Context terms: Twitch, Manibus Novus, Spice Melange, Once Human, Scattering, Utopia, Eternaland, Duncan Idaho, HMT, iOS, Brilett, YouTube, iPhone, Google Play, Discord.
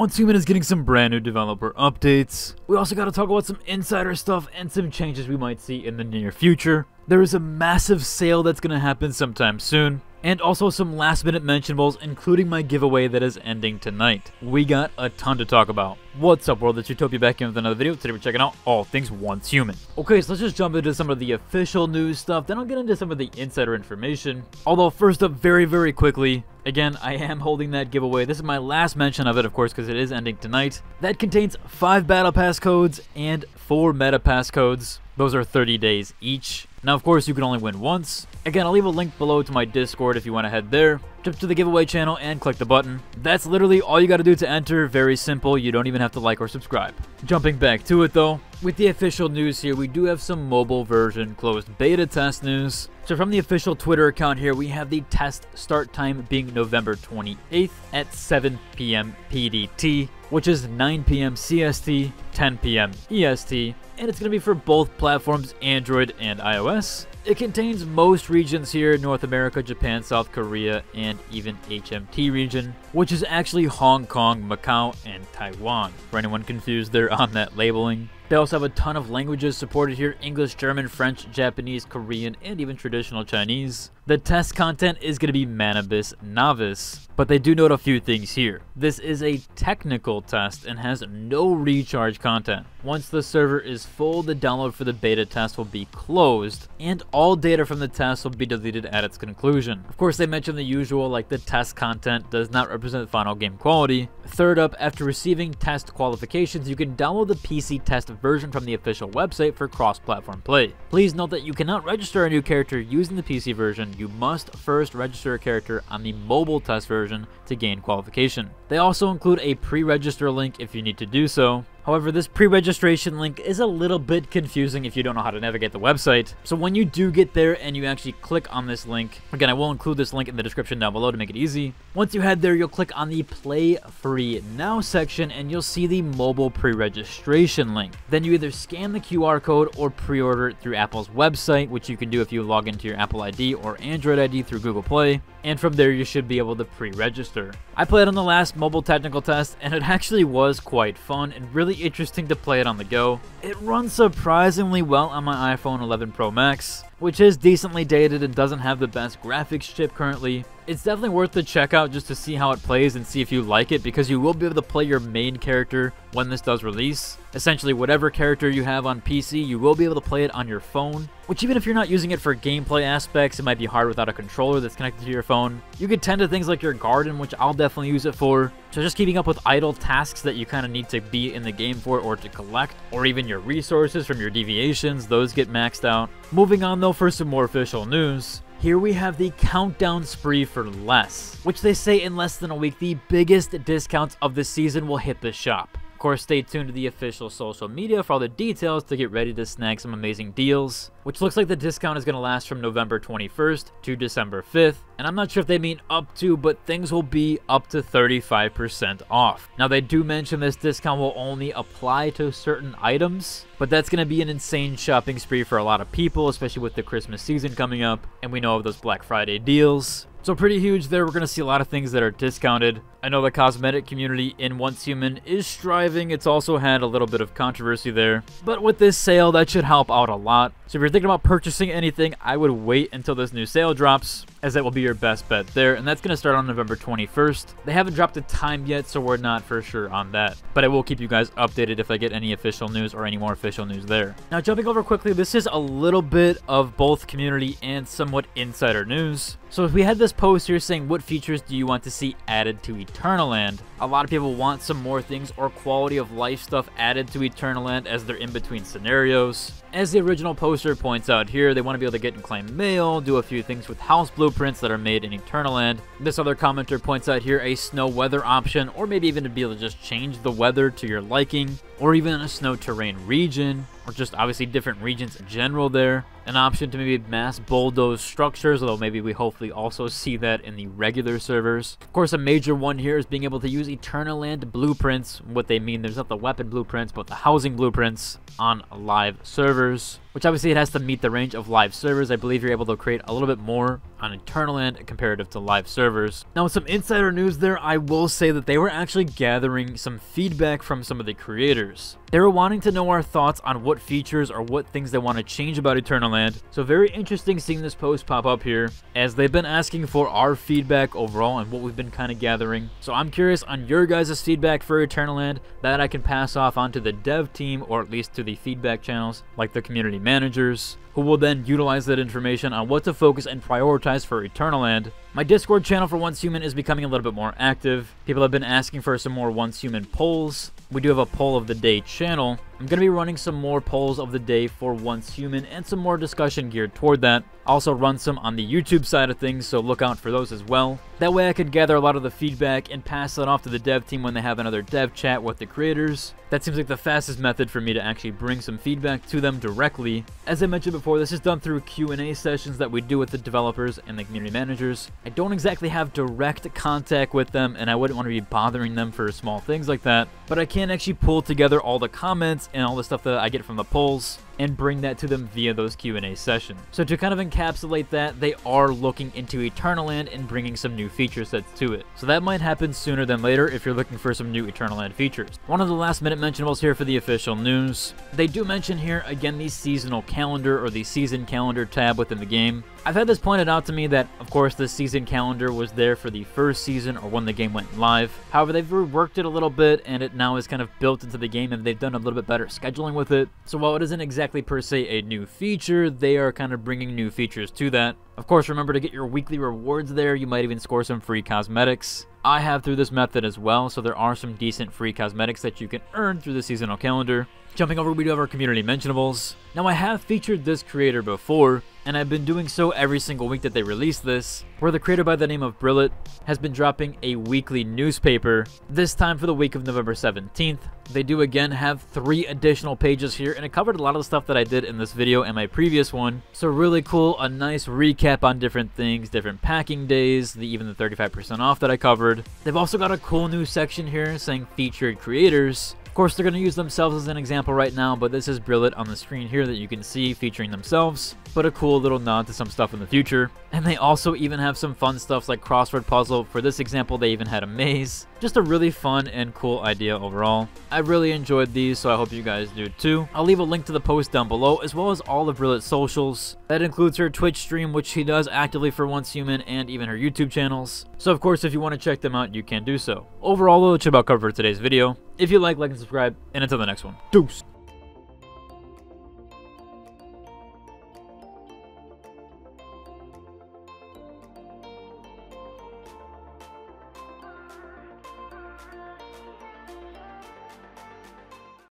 Once Human is getting some brand new developer updates. We also got to talk about some insider stuff and some changes we might see in the near future. There is a massive sale that's going to happen sometime soon. And also some last minute mentionables, including my giveaway that is ending tonight. We got a ton to talk about. What's up world, it's Utopia back in with another video. Today we're checking out all things Once Human. Okay, so let's just jump into some of the official news stuff, then I'll get into some of the insider information. Although first up, very quickly, again, I am holding that giveaway. This is my last mention of it, of course, because it is ending tonight. That contains 5 battle pass codes and 4 meta pass codes. Those are 30 days each. Now, of course, you can only win once. Again, I'll leave a link below to my Discord if you want to head there. Jump to the giveaway channel and click the button. That's literally all you got to do to enter. Very simple. You don't even have to like or subscribe. Jumping back to it, though, with the official news here, we do have some mobile version closed beta test news. So from the official Twitter account here, we have the test start time being November 28th at 7 p.m. PDT, which is 9 p.m. CST, 10 p.m. EST, and it's going to be for both platforms, Android and iOS. It contains most regions here, North America, Japan, South Korea, and even HMT region, which is actually Hong Kong, Macau, and Taiwan. For anyone confused, they're on that labeling. They also have a ton of languages supported here, English, German, French, Japanese, Korean, and even traditional Chinese. The test content is going to be Manibus Novus, but they do note a few things here. This is a technical test and has no recharge content. Once the server is full, the download for the beta test will be closed, and all data from the test will be deleted at its conclusion. Of course, they mention the usual, like the test content does not represent final game quality. Third up, after receiving test qualifications, you can download the PC test version from the official website for cross-platform play. Please note that you cannot register a new character using the PC version. You must first register a character on the mobile test version to gain qualification. They also include a pre-register link if you need to do so. However, this pre-registration link is a little bit confusing if you don't know how to navigate the website. So when you do get there and you actually click on this link, again, I will include this link in the description down below to make it easy. Once you head there, you'll click on the Play Free Now section and you'll see the mobile pre-registration link. Then you either scan the QR code or pre-order it through Apple's website, which you can do if you log into your Apple ID or Android ID through Google Play. And from there, you should be able to pre-register. I played on the last mobile technical test and it actually was quite fun and really interesting to play it on the go. It runs surprisingly well on my iPhone 11 Pro Max, which is decently dated and doesn't have the best graphics chip currently. It's definitely worth the checkout just to see how it plays and see if you like it, because you will be able to play your main character when this does release. Essentially, whatever character you have on PC, you will be able to play it on your phone, which even if you're not using it for gameplay aspects, it might be hard without a controller that's connected to your phone. You could tend to things like your garden, which I'll definitely use it for. So just keeping up with idle tasks that you kind of need to be in the game for or to collect, or even your resources from your deviations, those get maxed out. Moving on though for some more official news. Here we have the countdown spree for less, which they say in less than a week, the biggest discounts of the season will hit the shop. Of course, stay tuned to the official social media for all the details to get ready to snag some amazing deals, which looks like the discount is going to last from November 21st to December 5th. And I'm not sure if they mean up to, but things will be up to 35% off. Now, they do mention this discount will only apply to certain items, but that's going to be an insane shopping spree for a lot of people, especially with the Christmas season coming up. And we know of those Black Friday deals. So pretty huge there. We're going to see a lot of things that are discounted. I know the cosmetic community in Once Human is striving. It's also had a little bit of controversy there, but with this sale, that should help out a lot. So if you're thinking about purchasing anything, I would wait until this new sale drops, as that will be your best bet there, and that's going to start on November 21st. They haven't dropped a time yet, so we're not for sure on that, but I will keep you guys updated if I get any official news or any more official news there. Now, jumping over quickly, this is a little bit of both community and somewhat insider news. So if we had this post here saying, what features do you want to see added to Eternaland? A lot of people want some more things or quality of life stuff added to Eternaland as they're in between scenarios. As the original poster points out here, they want to be able to get and claim mail, do a few things with house blueprints that are made in Eternaland. This other commenter points out here a snow weather option, or maybe even to be able to just change the weather to your liking. or even a snow terrain region, or just obviously different regions in general there. An option to maybe mass bulldoze structures, although maybe we hopefully also see that in the regular servers. Of course, a major one here is being able to use Eternaland blueprints. What they mean, there's not the weapon blueprints, but the housing blueprints on live servers, which obviously it has to meet the range of live servers. I believe you're able to create a little bit more on Eternaland comparative to live servers. Now, with some insider news there, I will say that they were actually gathering some feedback from some of the creators. They were wanting to know our thoughts on what features or what things they want to change about Eternaland. So very interesting seeing this post pop up here, as they've been asking for our feedback overall and what we've been kind of gathering. So I'm curious on your guys' feedback for Eternaland that I can pass off onto the dev team, or at least to the feedback channels like the community managers, who will then utilize that information on what to focus and prioritize for Eternaland. My Discord channel for Once Human is becoming a little bit more active. People have been asking for some more Once Human polls. We do have a poll of the day channel. I'm going to be running some more polls of the day for Once Human and some more discussion geared toward that. Also run some on the YouTube side of things, so look out for those as well. That way I could gather a lot of the feedback and pass that off to the dev team when they have another dev chat with the creators. That seems like the fastest method for me to actually bring some feedback to them directly. As I mentioned before, this is done through Q&A sessions that we do with the developers and the community managers. I don't exactly have direct contact with them, and I wouldn't want to be bothering them for small things like that, but I can actually pull together all the comments and all the stuff that I get from the polls and bring that to them via those Q&A sessions. So to kind of encapsulate that, they are looking into Eternaland and bringing some new feature sets to it. So that might happen sooner than later if you're looking for some new Eternaland features. One of the last minute mentionables here for the official news. They do mention here, again, the seasonal calendar or the season calendar tab within the game. I've had this pointed out to me that, of course, the season calendar was there for the first season or when the game went live. However, they've reworked it a little bit and it now is kind of built into the game, and they've done a little bit better scheduling with it. So while it isn't exactly per se a new feature, they are kind of bringing new features to that. Of course, remember to get your weekly rewards there. You might even score some free cosmetics. I have through this method as well, so there are some decent free cosmetics that you can earn through the seasonal calendar. Jumping over, we do have our community mentionables. Now, I have featured this creator before, and I've been doing so every single week that they release this, where the creator by the name of Brilett has been dropping a weekly newspaper, this time for the week of November 17th. They do again have 3 additional pages here, and it covered a lot of the stuff that I did in this video and my previous one. So really cool, a nice recap on different things, different packing days, even the 35% off that I covered. They've also got a cool new section here saying featured creators. Of course, they're going to use themselves as an example right now, but this is Brilett on the screen here that you can see featuring themselves, but a cool little nod to some stuff in the future. And they also even have some fun stuff like crossword puzzle. For this example, they even had a maze. Just a really fun and cool idea overall. I really enjoyed these, so I hope you guys do too. I'll leave a link to the post down below, as well as all of Brillett's socials. That includes her Twitch stream, which she does actively for Once Human, and even her YouTube channels. So of course, if you want to check them out, you can do so. Overall, though, that's about covered for today's video. If you like and subscribe, and until the next one, deuce.